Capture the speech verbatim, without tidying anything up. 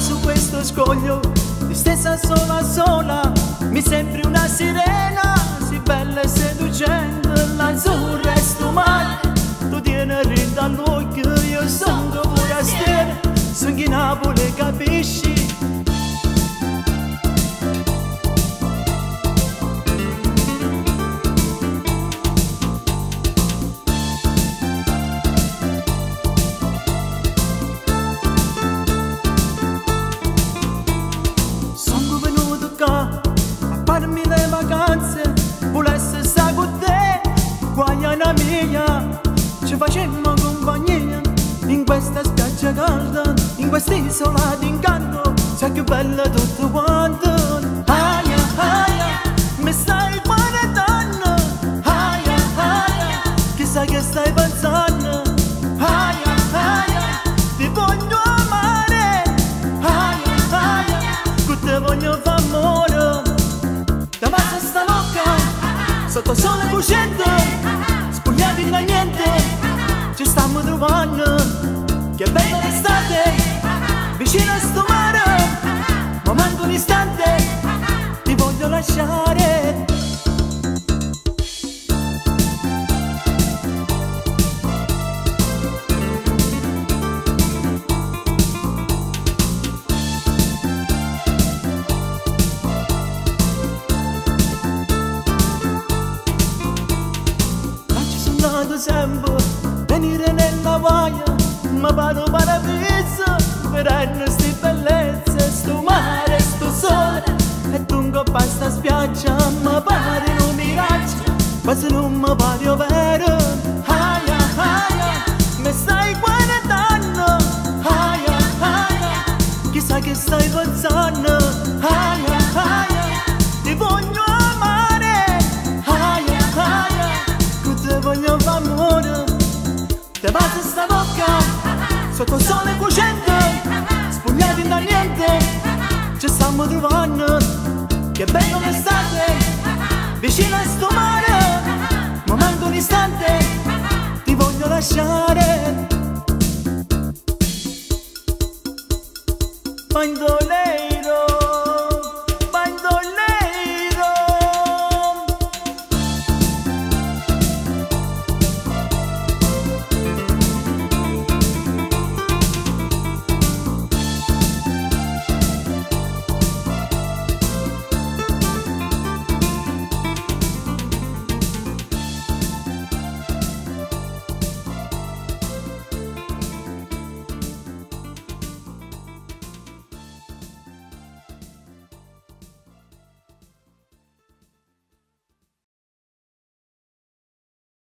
su questo scoglio, io stessa sola sola, mi sembri una sirena, si bella e seducente, l'azzurra è sto mare, tu tieni rinda all'occhio, io sono forestiere, sono in Napoli, capisci? Volesse stare con te, Guayana mia, ci facemmo compagnia in questa spiaggia calda, in quest'isola d'incanto, sai che bella tutto quanto. Aia, aia, mi stai guardando, aia, aia, chissà che stai pensando, aia, aia, ti voglio amare, aia, aia, con te voglio far amore. Sotto sole cucente, spugliati da niente, ci stiamo trovando. Che bella l'estate, vicino a sto mare, momento un istante, ti voglio lasciare. Sempre venire nella vaia, ma vado paradiso, vedendo sti bellezze, sto mare, sto sole, e tu non basta spiaggia, ma pare un miraggio, ma se non mi pare vero. Aia, aia, mi stai guardando, aia, aia, chissà che stai pensando, aia, aia, ti voglio amare, aia, aia, te voglio far amore. Te basta sta bocca, sotto sole cucente, spugnati da niente, ci stiamo trovando. Che bello l'estate, vicino a sto mare, momento un istante, ti voglio lasciare.